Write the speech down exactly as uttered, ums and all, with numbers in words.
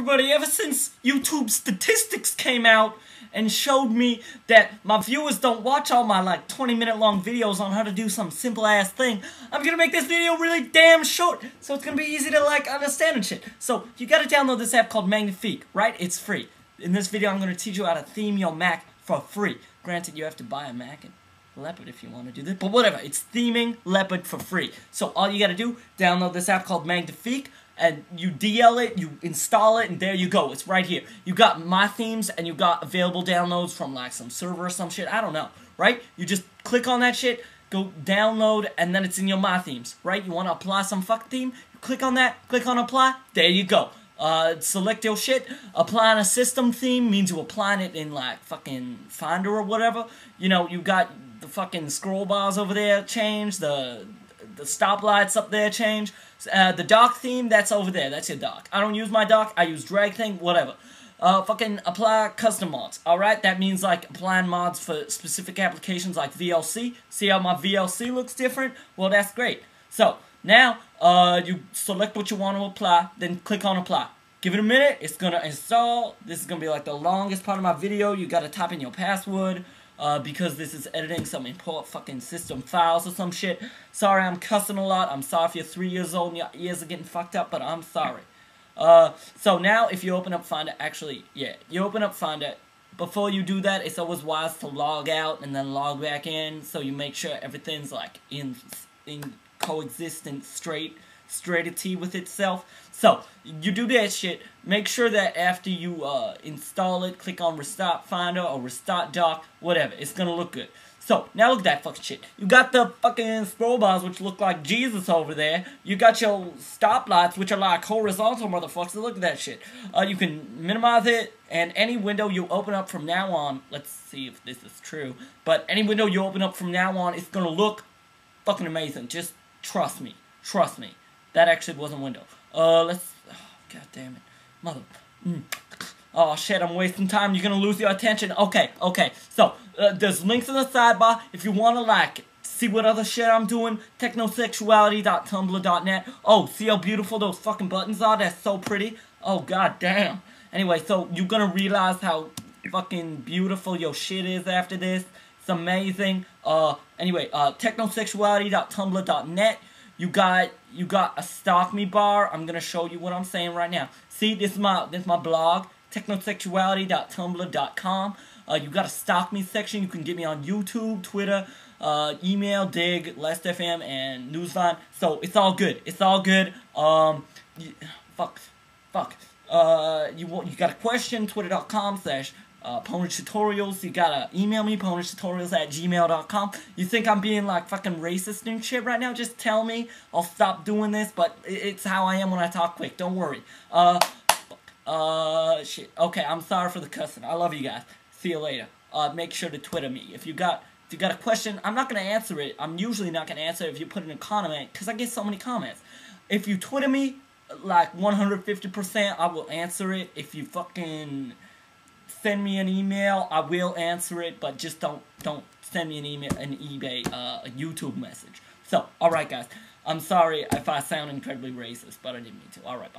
everybody, ever since YouTube statistics came out and showed me that my viewers don't watch all my like twenty minute long videos on how to do some simple ass thing, I'm gonna make this video really damn short, so it's gonna be easy to like understand and shit. So you gotta download this app called Magnifique, right? It's free. In this video I'm gonna teach you how to theme your Mac for free. Granted, you have to buy a Mac and Leopard if you want to do this, but whatever, it's theming Leopard for free. So all you gotta do, download this app called Magnifique, and you D L it, you install it, and there you go. It's right here. You got my themes, and you got available downloads from like some server or some shit. I don't know, right? You just click on that shit, go download, and then it's in your my themes, right? You want to apply some fuck theme, you click on that, click on apply, there you go. Uh, select your shit. Applying a system theme means you applying it in like fucking Finder or whatever. You know, you got the fucking scroll bars over there change, the the stoplights up there change. Uh, the dock theme, that's over there, that's your dock. I don't use my dock, I use drag thing, whatever. Uh, fucking apply custom mods, alright? That means like applying mods for specific applications like V L C. See how my V L C looks different? Well, that's great. So, now, uh, you select what you want to apply, then click on apply. Give it a minute, it's gonna install. This is gonna be like the longest part of my video. You gotta type in your password. Uh, because this is editing some important fucking system files or some shit. Sorry, I'm cussing a lot. I'm sorry if you're three years old and your ears are getting fucked up, but I'm sorry. Uh, so now, if you open up Finder, actually, yeah, you open up Finder. Before you do that, it's always wise to log out and then log back in, so you make sure everything's like in in coexistence, straight, straightity with itself. So you do that shit. Make sure that after you uh, install it, click on Restart Finder or Restart Dock, whatever. It's gonna look good. So now look at that fucking shit. You got the fucking scroll bars which look like Jesus over there. You got your stoplights which are like horizontal motherfuckers. Look at that shit. Uh, you can minimize it, and any window you open up from now on, let's see if this is true. But any window you open up from now on, it's gonna look fucking amazing. Just trust me. Trust me. That actually wasn't window. Uh, let's... Oh, God damn it. Mother... Mm. Oh, shit, I'm wasting time. You're gonna lose your attention. Okay, okay. So, uh, there's links in the sidebar. If you wanna, like, see what other shit I'm doing, techno sexuality dot tumblr dot net. Oh, see how beautiful those fucking buttons are? That's so pretty. Oh, God damn. Anyway, so you're gonna realize how fucking beautiful your shit is after this. It's amazing. Uh, anyway, uh, techno sexuality dot tumblr dot net. You got, you got a Stop Me bar. I'm gonna show you what I'm saying right now. See, this is my, this is my blog, techno sexuality dot tumblr dot com. Uh, you got a Stop Me section. You can get me on YouTube, Twitter, uh, email, Dig, Last F M, and Newsline. So it's all good. It's all good. Um, you, fuck, fuck. Uh, you want, you got a question? Twitter dot com slash. Uh, Pony tutorials, you gotta email me, pony tutorials at gmail dot com. You think I'm being like fucking racist and shit right now? Just tell me, I'll stop doing this, but it's how I am when I talk quick, don't worry. Uh, uh, shit, okay, I'm sorry for the cussing, I love you guys, see you later. Uh, make sure to Twitter me. If you got, if you got a question, I'm not gonna answer it, I'm usually not gonna answer it if you put in a comment, cause I get so many comments. If you Twitter me, like one hundred fifty percent, I will answer it. If you fucking... send me an email, I will answer it, but just don't don't send me an email, an eBay, uh, a YouTube message. So, alright guys, I'm sorry if I sound incredibly racist, but I didn't mean to. Alright, bye.